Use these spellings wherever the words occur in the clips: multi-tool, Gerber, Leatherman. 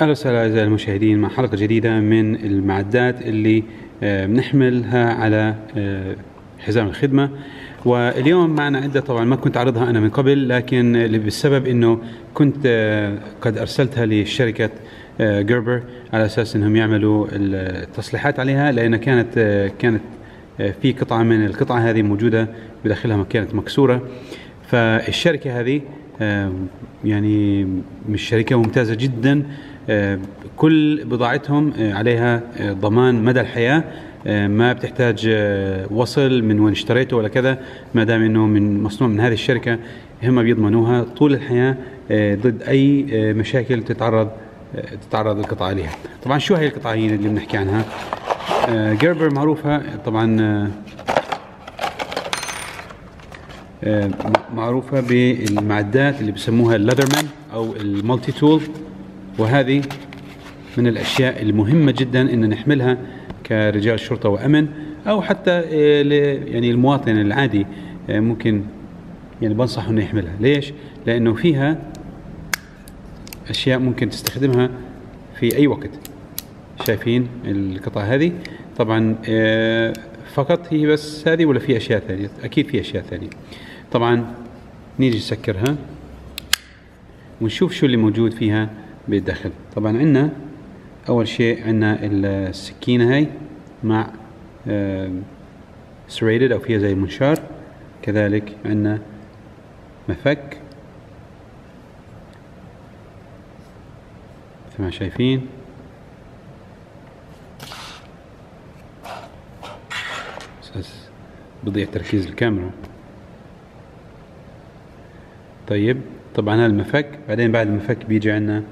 اهلا وسهلا اعزائي المشاهدين مع حلقه جديده من المعدات اللي بنحملها على حزام الخدمه. واليوم معنا عده طبعا ما كنت اعرضها انا من قبل، لكن بالسبب انه كنت قد ارسلتها لشركه جيربر على اساس انهم يعملوا التصليحات عليها، لان كانت في قطعه من القطعه هذه موجوده بداخلها كانت مكسوره. فالشركه هذه يعني مش شركة ممتازة جدا، كل بضاعتهم عليها ضمان مدى الحياة، ما بتحتاج وصل من وين اشتريته ولا كذا، ما دام انه من مصنوع من هذه الشركة هم بيضمنوها طول الحياة ضد اي مشاكل تتعرض القطعة لها. طبعا شو هي القطعة اللي بنحكي عنها؟ جيربر معروفة طبعا، معروفة بالمعدات اللي بسموها الليذرمان أو الملتي تول، وهذه من الأشياء المهمة جدا إن نحملها كرجال شرطة وأمن، أو حتى يعني المواطن العادي ممكن يعني بنصحه إنه يحملها. ليش؟ لأنه فيها أشياء ممكن تستخدمها في أي وقت. شايفين القطعة هذه؟ طبعا فقط هي بس هذه ولا في أشياء ثانية؟ أكيد في أشياء ثانية. طبعا نيجي نسكرها ونشوف شو اللي موجود فيها بالداخل. طبعا عندنا اول شيء عندنا السكينه هاي مع serrated او فيها زي منشار، كذلك عندنا مفك مثل ما شايفين، بس بضيع تركيز الكاميرا. طيب طبعا هذا المفك، بعدين بعد المفك بيجي عندنا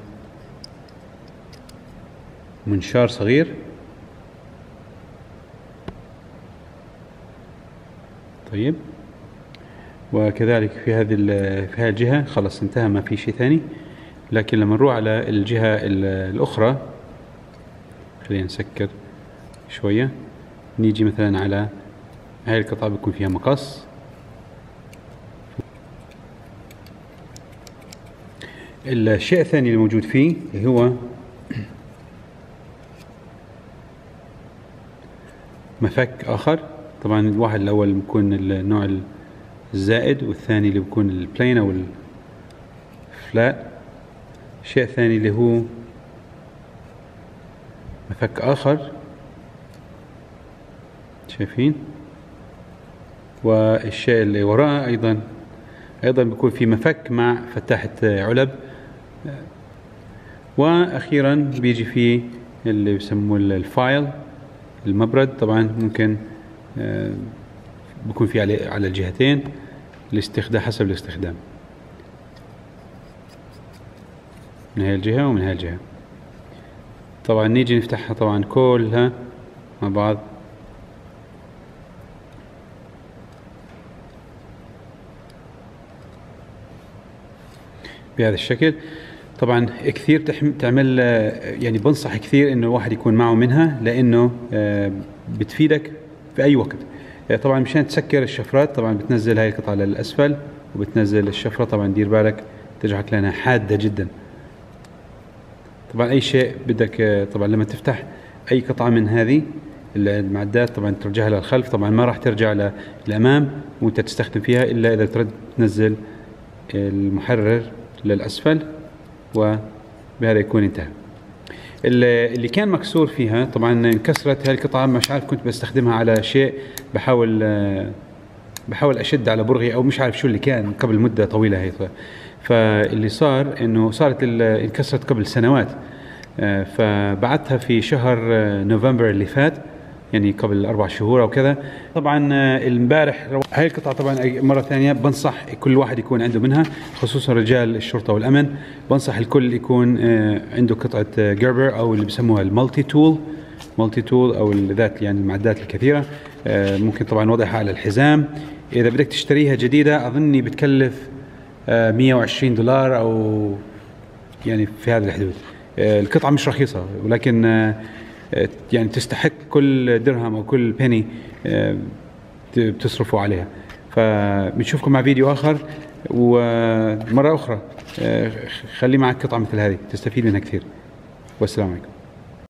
منشار صغير. طيب وكذلك في هذه الجهة خلص انتهى، ما في شيء ثاني. لكن لما نروح على الجهة الأخرى، خلينا نسكر شوية، نيجي مثلا على هاي القطعة بيكون فيها مقص. الشيء الثاني اللي موجود فيه اللي هو مفك آخر. طبعا الواحد الأول بيكون النوع الزائد، والثاني اللي بيكون البلين أو الفلات. الشيء الثاني اللي هو مفك آخر، شايفين. والشيء اللي وراه أيضا بيكون في مفك مع فتاحة علب. واخيرا بيجي فيه اللي بيسموه الفايل، المبرد. طبعا ممكن بيكون فيه على الجهتين الاستخدام حسب الاستخدام، من هاي الجهة ومن هاي الجهة. طبعا نيجي نفتحها طبعا كلها مع بعض، بهذا الشكل. طبعا كثير تعمل، يعني بنصح كثير انه الواحد يكون معه منها، لانه بتفيدك في اي وقت. طبعا مشان تسكر الشفرات طبعا بتنزل هاي القطعه للاسفل وبتنزل الشفره. طبعا دير بالك تجعك لانها حاده جدا. طبعا اي شيء بدك، طبعا لما تفتح اي قطعه من هذه المعدات طبعا ترجعها للخلف، طبعا ما راح ترجع للامام وانت تستخدم فيها الا اذا ترد تنزل المحرر للأسفل، وبهذا يكون انتهى. اللي كان مكسور فيها طبعا انكسرت هاي القطعة، مش عارف كنت بستخدمها على شيء، بحاول أشد على برغي أو مش عارف شو اللي كان قبل مدة طويلة هي. فاللي صار إنه صارت انكسرت قبل سنوات، فبعتها في شهر نوفمبر اللي فات، يعني قبل 4 شهور أو كذا. طبعا امبارح هاي القطعة طبعا مرة ثانية بنصح كل واحد يكون عنده منها، خصوصا رجال الشرطة والأمن. بنصح الكل يكون عنده قطعة جيربر أو اللي بسموها المالتي تول أو ذات يعني المعدات الكثيرة. ممكن طبعا وضعها على الحزام. إذا بدك تشتريها جديدة أظني بتكلف 120 دولار أو يعني في هذه الحدود. القطعة مش رخيصة، ولكن يعني تستحق كل درهم او كل بني بتصرفوا عليها. فبنشوفكم مع فيديو اخر، ومره اخرى خلي معك قطعه مثل هذه تستفيد منها كثير. والسلام عليكم.